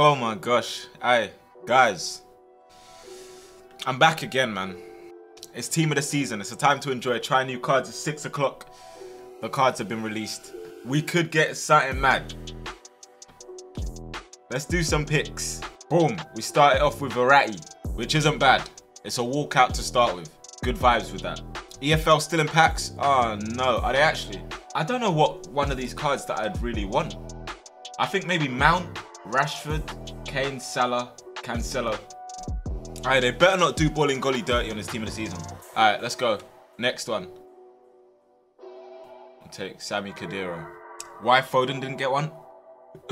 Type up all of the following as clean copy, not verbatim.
Oh my gosh. Aye, guys. I'm back again, man. It's team of the season. It's a time to enjoy. Try new cards. It's 6 o'clock. The cards have been released. We could get something mad. Let's do some picks. Boom. We started off with Verratti, which isn't bad. It's a walkout to start with. Good vibes with that. EFL still in packs? Oh no. Are they actually? I don't know what one of these cards that I'd really want. I think maybe Mount, Rashford, Kane, Salah, Cancelo. Alright, they better not do Bolingoli dirty on his team of the season. Alright, let's go. Next one. I'll take Sami Khedira. Why Foden didn't get one?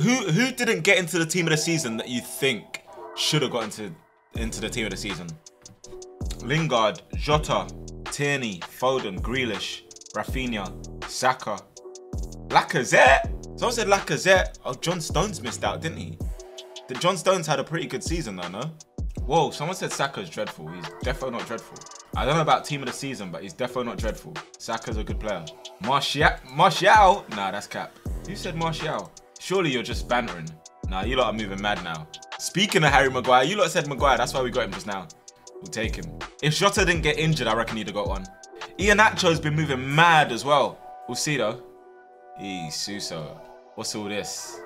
Who didn't get into the team of the season that you think should have got into the team of the season? Lingard, Jota, Tierney, Foden, Grealish, Rafinha, Saka, Lacazette. Someone said Lacazette. Oh, John Stones missed out, didn't he? John Stones had a pretty good season though, no? Whoa, someone said Saka's dreadful. He's definitely not dreadful. I don't know about team of the season, but he's definitely not dreadful. Saka's a good player. Martial? Nah, that's cap. Who said Martial? Surely you're just bantering. Nah, you lot are moving mad now. Speaking of Harry Maguire, you lot said Maguire. That's why we got him just now. We'll take him. If Jota didn't get injured, I reckon he'd have got one. Iheanacho's been moving mad as well. We'll see though. Suso. What's all this?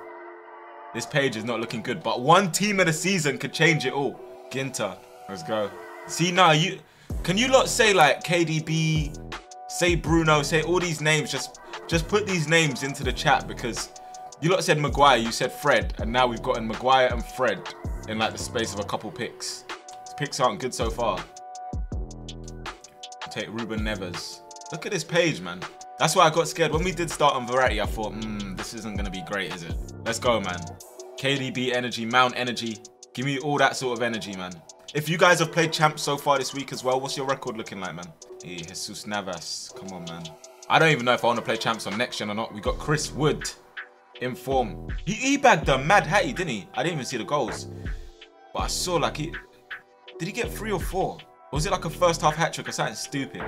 This page is not looking good, but one team of the season could change it all. Ginter, let's go. See, now you lot say like KDB, say Bruno, say all these names. Just put these names into the chat because you lot said Maguire, you said Fred, and now we've gotten Maguire and Fred in like the space of a couple picks. These picks aren't good so far. I'll take Ruben Neves. Look at this page, man. That's why I got scared. When we did start on Verratti, I thought, this isn't going to be great, is it? Let's go, man. KDB energy, Mount energy. Give me all that sort of energy, man. If you guys have played champs so far this week as well, what's your record looking like, man? Hey, Jesus Navas. Come on, man. I don't even know if I want to play champs on next gen or not. We got Chris Wood in form. He bagged a mad hattie, didn't he? I didn't even see the goals. But I saw, like, did he get 3 or 4? Or was it like a first half hat trick or something stupid?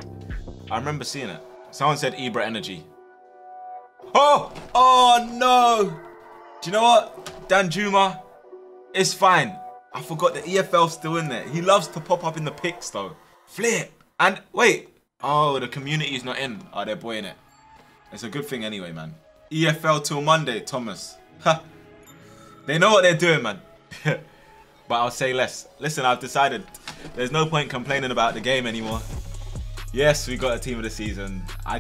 I remember seeing it. Someone said Ibra energy. Oh no. Do you know what? Danjuma, it's fine. I forgot the EFL's still in there. He loves to pop up in the pics though. Flip. And wait. Oh, the community's not in. Oh, they're boying it. It's a good thing anyway, man. EFL till Monday, Thomas. Ha. They know what they're doing, man. But I'll say less. Listen, I've decided there's no point complaining about the game anymore. Yes, we got a team of the season. I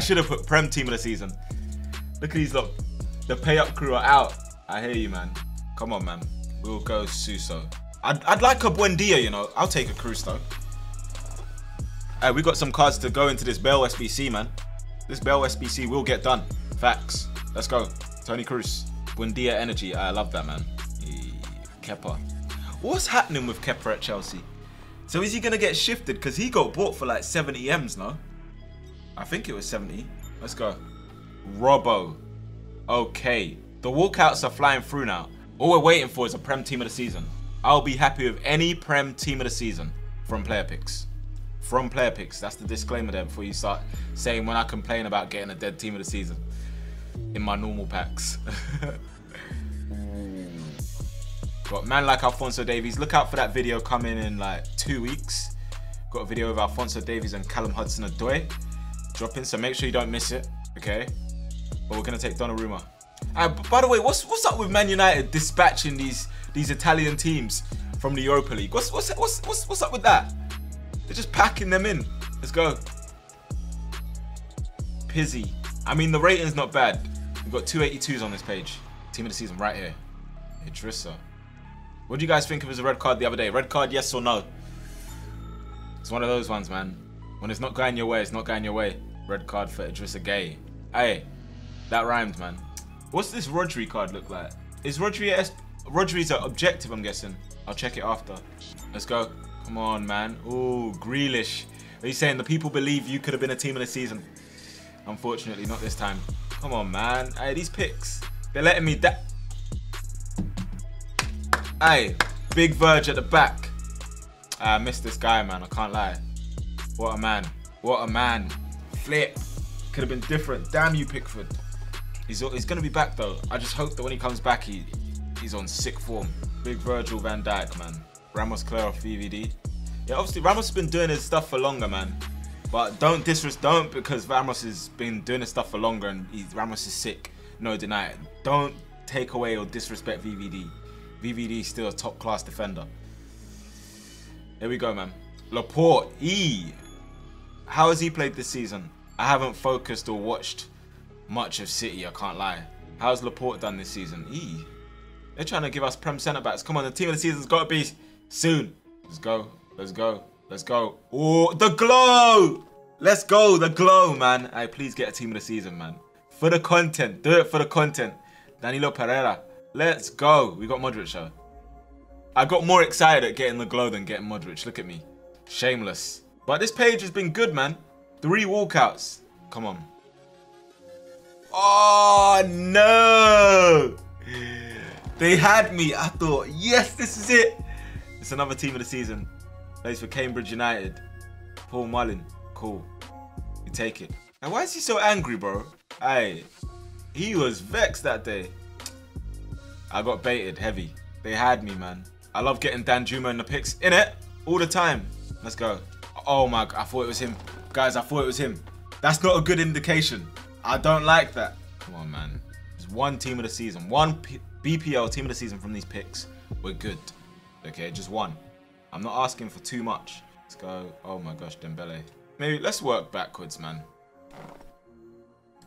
should have put Prem team of the season. Look at these lot. The pay up crew are out. I hear you, man. Come on, man. We'll go Suso. I'd like a Buendia, you know. I'll take a Cruz though. Hey, we got some cards to go into this Bell SBC, man. This Bell SBC will get done. Facts. Let's go. Tony Cruz. Buendia energy. I love that, man. Kepa. What's happening with Kepa at Chelsea? So is he going to get shifted? Because he got bought for like 70 M's, no? I think it was 70. Let's go. Robbo. Okay. The walkouts are flying through now. All we're waiting for is a Prem team of the season. I'll be happy with any Prem team of the season from player picks. From player picks. That's the disclaimer there before you start saying when I complain about getting a dead team of the season in my normal packs. Got man like Alphonso Davies. Look out for that video coming in like 2 weeks. Got a video of Alphonso Davies and Callum Hudson-Odoi dropping, so make sure you don't miss it, okay? But we're gonna take Donnarumma. By the way, what's up with Man United dispatching these Italian teams from the Europa League? What's up with that? They're just packing them in. Let's go. Pizzy. I mean, the rating's not bad. We've got 282s on this page. Team of the season right here. Idrissa. What do you guys think of his red card the other day? Red card, yes or no? It's one of those ones, man. When it's not going your way, it's not going your way. Red card for Idrissa Gueye. Hey, that rhymed, man. What's this Rodri card look like? Is Rodri's an objective, I'm guessing. I'll check it after. Let's go. Come on, man. Ooh, Grealish. Are you saying the people believe you could have been a team of the season? Unfortunately, not this time. Come on, man. Hey, these picks. They're letting me that. Hey, big Verge at the back. I miss this guy, man. I can't lie. What a man. What a man. Flip. Could have been different. Damn you, Pickford. He's going to be back, though. I just hope that when he comes back, he he's on sick form. Big Virgil van Dijk, man. Ramos clear off VVD. Yeah, obviously Ramos has been doing his stuff for longer, man. But don't disrespect, because Ramos has been doing his stuff for longer and Ramos is sick. No deny it. Don't take away or disrespect VVD. VVD is still a top class defender. Here we go, man. Laporte, how has he played this season? I haven't focused or watched much of City, I can't lie. How's Laporte done this season? They're trying to give us Prem centre-backs. Come on, the team of the season's got to be soon. Let's go. Let's go. Let's go. Oh, the glow! Let's go, the glow, man. Hey, please get a team of the season, man. For the content. Do it for the content. Danilo Pereira. Let's go. We got Modric, though. I got more excited at getting the glow than getting Modric. Look at me. Shameless. But this page has been good, man. 3 walkouts. Come on. Oh, no. They had me. I thought, yes, this is it. It's another team of the season. Plays for Cambridge United. Paul Mullin. Cool. You take it. And why is he so angry, bro? Aye. He was vexed that day. I got baited heavy. They had me, man. I love getting Danjuma in the picks. In it. All the time. Let's go. Oh, my God. I thought it was him. Guys, I thought it was him. That's not a good indication. I don't like that. Come on, man. There's one team of the season. One BPL team of the season from these picks. We're good. Okay, just one. I'm not asking for too much. Let's go. Oh, my gosh, Dembele. Maybe let's work backwards, man.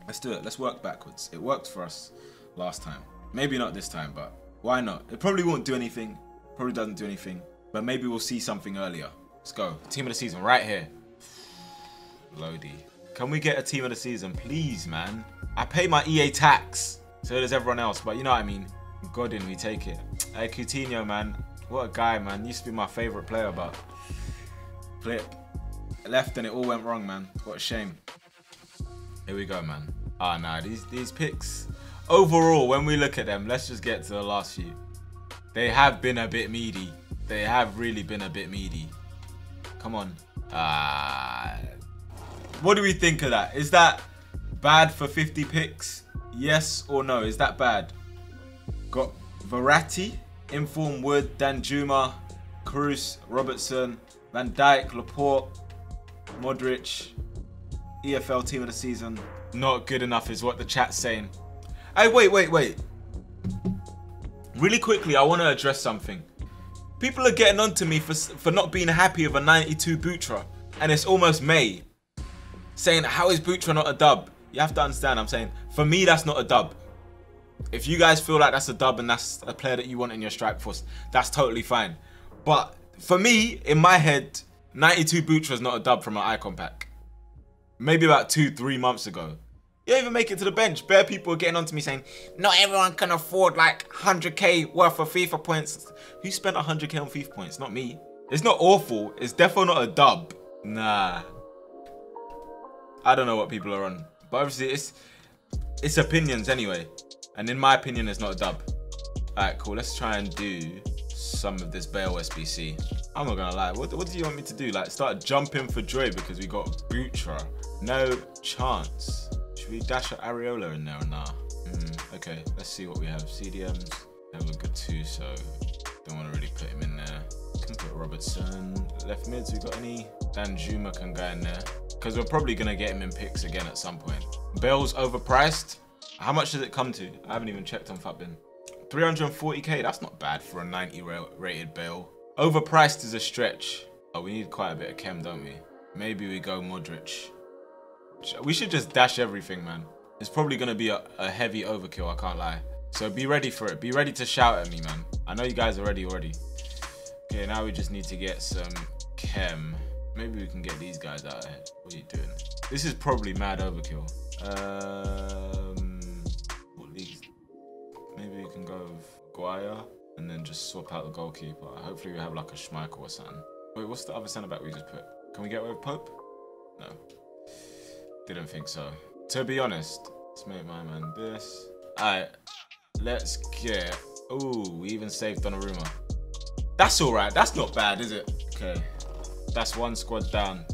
Let's do it. Let's work backwards. It worked for us last time. Maybe not this time, but why not? It probably won't do anything. Probably doesn't do anything. But maybe we'll see something earlier. Let's go. Team of the season right here. Lodi. Can we get a team of the season? Please, man. I pay my EA tax. So does everyone else. But you know what I mean. Godin, we take it. Hey, Coutinho, man. What a guy, man. Used to be my favourite player, but... Flip. Left and it all went wrong, man. What a shame. Here we go, man. Ah, nah. These picks... Overall, when we look at them, let's just get to the last few. They have been a bit meaty. They have really been a bit meaty. Come on. What do we think of that? Is that bad for 50 picks? Yes or no? Is that bad? Got Verratti, Inform Wood, Danjuma, Cruz, Robertson, Van Dijk, Laporte, Modric, EFL team of the season. Not good enough is what the chat's saying. Hey, wait. Really quickly, I want to address something. People are getting on to me for not being happy with a 92 Butra. And it's almost May. Saying, how is Butra not a dub? You have to understand, I'm saying, for me, that's not a dub. If you guys feel like that's a dub and that's a player that you want in your strike force, that's totally fine. But for me, in my head, 92 Butra is not a dub from an icon pack. Maybe about 2-3 months ago. You don't even make it to the bench. Bare people are getting onto me saying, not everyone can afford like 100k worth of FIFA points. Who spent 100k on FIFA points? Not me. It's not awful. It's definitely not a dub. Nah. I don't know what people are on. But obviously it's opinions anyway. And in my opinion, it's not a dub. All right, cool. Let's try and do some of this Bale SBC. I'm not going to lie. What do you want me to do? Like start jumping for joy because we got Butra. No chance. Should we dash an Areola in there or nah? Okay, let's see what we have. CDMs, they look good too, so don't want to really put him in there. Can put Robertson. Left mids, we got any? Danjuma can go in there. Because we're probably going to get him in picks again at some point. Bale's overpriced. How much does it come to? I haven't even checked on FatBin. 340k, that's not bad for a 90 rated Bale. Overpriced is a stretch. Oh, we need quite a bit of chem, don't we? Maybe we go Modric. We should just dash everything, man. It's probably going to be a heavy overkill, I can't lie. So be ready for it. Be ready to shout at me, man. I know you guys are ready. Okay, now we just need to get some chem. Maybe we can get these guys out of it. What are you doing? This is probably mad overkill. What leagues? Maybe we can go with Guaya and then just swap out the goalkeeper. Hopefully we have like a Schmeichel or something. Wait, what's the other centre-back we just put? Can we get away with Pope? No. Didn't think so. To be honest, let's make my man this. Alright, let's get... Ooh, we even saved Donnarumma. That's alright, that's not bad, is it? Okay, that's one squad down.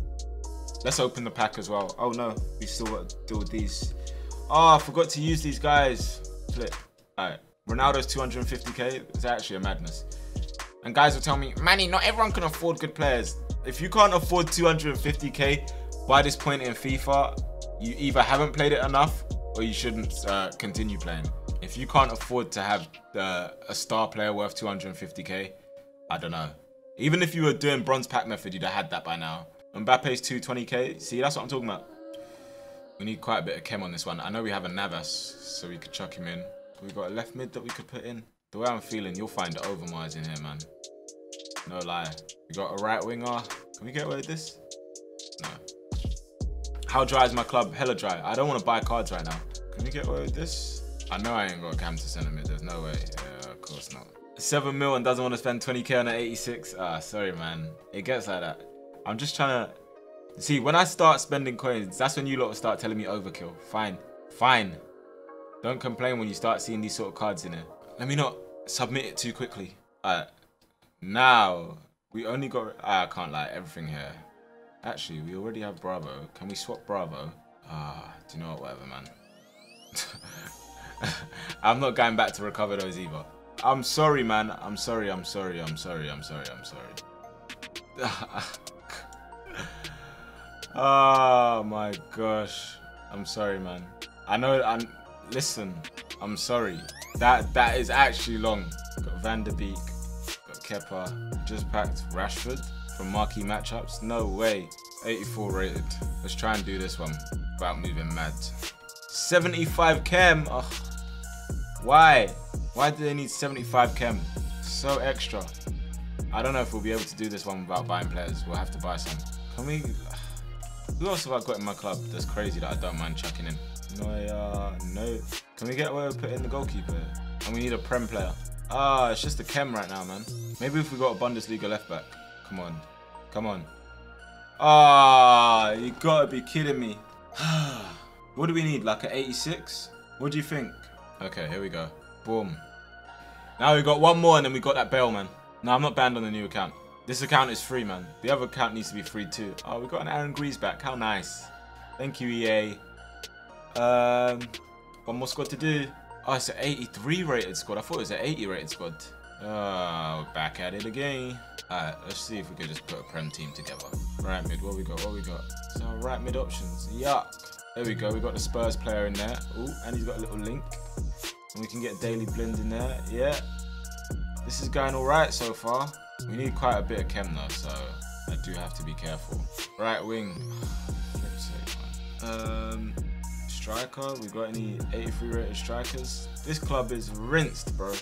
Let's open the pack as well. Oh no, we still got to deal with these. Oh, I forgot to use these guys. Flip. Alright, Ronaldo's 250k. It's actually a madness. And guys will tell me, Manny, not everyone can afford good players. If you can't afford 250k by this point in FIFA, you either haven't played it enough or you shouldn't continue playing. If you can't afford to have a star player worth 250k, I don't know. Even if you were doing bronze pack method, you'd have had that by now. Mbappe's 220k. See, that's what I'm talking about. We need quite a bit of chem on this one. I know we have a Navas, so we could chuck him in. We've got a left mid that we could put in. The way I'm feeling, you'll find Overmars in here, man. No lie. We got a right winger. Can we get away with this? No. How dry is my club? Hella dry. I don't want to buy cards right now. Can we get away with this? I know I ain't got a cam to centre mid. There's no way. Yeah, of course not. 7 mil and doesn't want to spend 20k on an 86. Ah, sorry, man. It gets like that. I'm just trying to... See, when I start spending coins, that's when you lot start telling me overkill. Fine. Fine. Don't complain when you start seeing these sort of cards in here. Let me not submit it too quickly. Alright. Now, we only got... I can't lie. Everything here. Actually, we already have Bravo. Can we swap Bravo? Ah, do you know what? Whatever, man. I'm not going back to recover those either. I'm sorry, man. I'm sorry. I'm sorry. I'm sorry. I'm sorry. I'm sorry. Oh my gosh. I'm sorry, man. I know. Listen. I'm sorry. That is actually long. Got Van der Beek. Got Kepa. Just packed Rashford from marquee matchups. No way. 84 rated. Let's try and do this one without moving mad. 75 chem. Ugh. Why? Why do they need 75 chem? So extra. I don't know if we'll be able to do this one without buying players. We'll have to buy some. Can we... Who else have I got in my club that's crazy that I don't mind chucking in? No. Can we get away with putting the goalkeeper? And we need a Prem player. Ah, it's just a chem right now, man. Maybe if we got a Bundesliga left back. Come on. Come on. Ah, you gotta be kidding me. What do we need? Like an 86? What do you think? Okay, here we go. Boom. Now we got one more and then we got that bail, man. No, I'm not banned on the new account. This account is free, man. The other account needs to be free too. Oh, we got an Aaron Grease back. How nice. Thank you, EA. One more squad to do. Oh, it's an 83 rated squad. I thought it was an 80 rated squad. Oh, back at it again. Alright, let's see if we could just put a Prem team together. Right mid, what we got? What we got? So right mid options. Yuck. There we go. We got the Spurs player in there. Ooh, and he's got a little link. And we can get Daley Blind in there. Yeah. This is going alright so far. We need quite a bit of chem though, so I do have to be careful. Right wing. Striker. We got any 83 rated strikers? This club is rinsed, bro.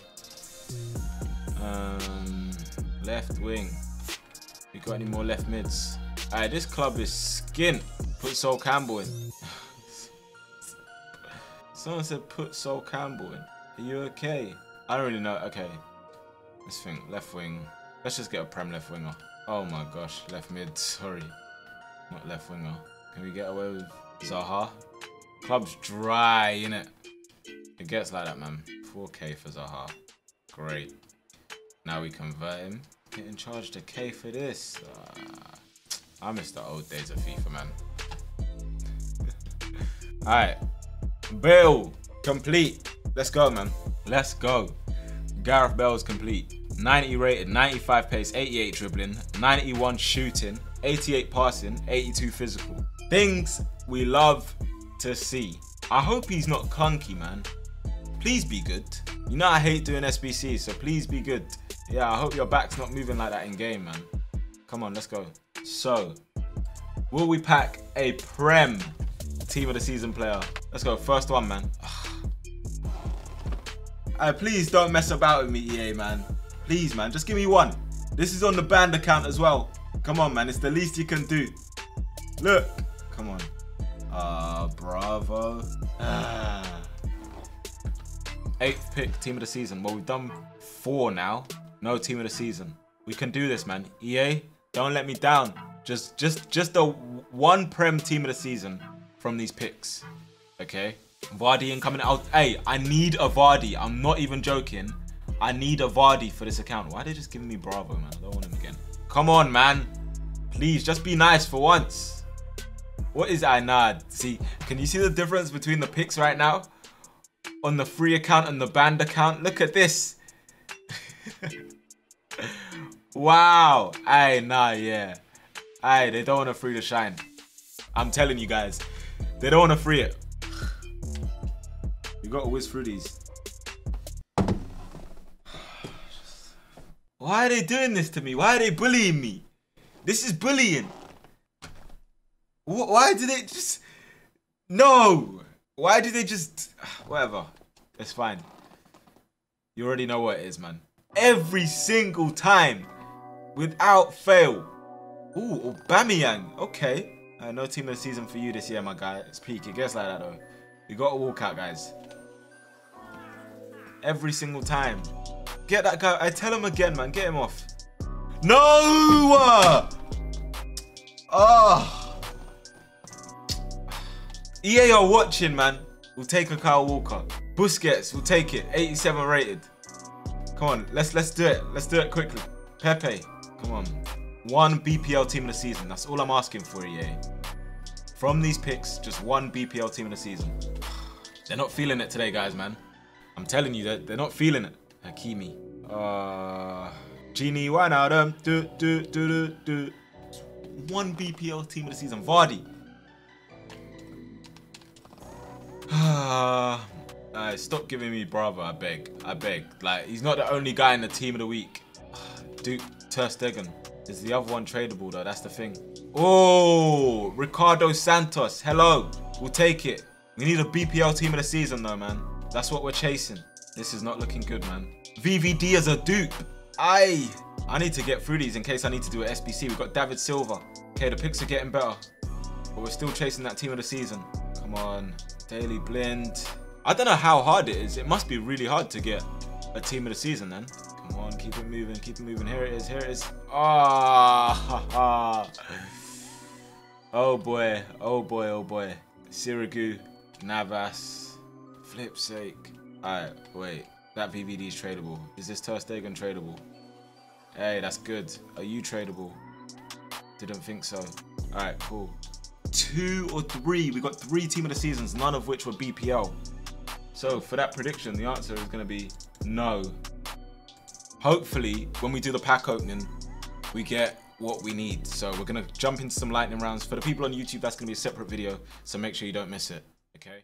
Left wing. We got any more left mids? Alright, this club is skint. Put Sol Campbell in. Someone said put Sol Campbell in. Are you okay? I don't really know. Okay. Let's think. Left wing. Let's just get a Prem left winger. Oh my gosh. Left mid. Sorry. Not left winger. Can we get away with Zaha? Club's dry, innit? It gets like that, man. 4k for Zaha. Great. Now we convert him. Getting charged a K for this. I miss the old days of FIFA, man. Alright. Bale complete. Let's go, man. Let's go. Gareth Bale's complete. 90 rated, 95 pace, 88 dribbling, 91 shooting, 88 passing, 82 physical. Things we love to see. I hope he's not clunky, man. Please be good. You know I hate doing SBC, so please be good. Yeah, I hope your back's not moving like that in game, man. Come on, let's go. So, will we pack a Prem team of the season player? Let's go. First one, man. Please don't mess about with me, EA, man. Please, man. Just give me one. This is on the banned account as well. Come on, man. It's the least you can do. Look. Come on. Bravo. Eighth pick, team of the season. Well, we've done 4 now. No team of the season. We can do this, man. EA, don't let me down. Just the one Prem team of the season from these picks. Okay, Vardy incoming out. Hey, I need a Vardy. I'm not even joking. I need a Vardy for this account. Why are they just giving me Bravo, man? I don't want him again. Come on, man. Please, just be nice for once. What is Ainad? See, can you see the difference between the picks right now? on the free account and the banned account. Look at this. Wow. Aye, nah, yeah. Aye, they don't want to free the shine. I'm telling you guys. They don't want to free it. You got to whiz through these. Why are they doing this to me? Why are they bullying me? This is bullying. Why did they just... No! Why do they just... Whatever. It's fine. You already know what it is, man. Every single time. Without fail. Ooh, Aubameyang. Okay. No team of the season for you this year, my guy. It's peak. It gets like that, though. You got to walk out, guys. Every single time. Get that guy. I tell him again, man. Get him off. No! Oh! EA are watching, man. We'll take a Kyle Walker. Busquets, we'll take it. 87 rated. Come on, let's do it. Let's do it quickly. Pepe, come on. One BPL team of the season. That's all I'm asking for, EA. From these picks, just one BPL team of the season. They're not feeling it today, guys, man. I'm telling you, they're not feeling it. Hakimi. Genie, one out of them. Do. One BPL team of the season. Vardy. Stop giving me Bravo, I beg. I beg. Like, he's not the only guy in the team of the week. Duke Ter Stegen. Is the other one tradable, though? That's the thing. Oh, Ricardo Santos. Hello. We'll take it. We need a BPL team of the season, though, man. That's what we're chasing. This is not looking good, man. VVD as a dupe. Aye. I need to get through these in case I need to do an SBC. We've got David Silva. Okay, the picks are getting better. But we're still chasing that team of the season. Come on. Daley Blind. I don't know how hard it is. It must be really hard to get a team of the season then. Come on, keep it moving, keep it moving. Here it is, here it is. Ah! Oh boy, oh boy, oh boy. Sirigu, Navas, flip's sake. Alright, wait. That VVD is tradable. Is this Ter Stegen tradable? Hey, that's good. Are you tradable? Didn't think so. Alright, cool. 2 or 3. We got 3 team of the seasons, none of which were BPL. So for that prediction, the answer is going to be no. Hopefully, when we do the pack opening, we get what we need. So we're going to jump into some lightning rounds. For the people on YouTube, that's going to be a separate video. So make sure you don't miss it. Okay.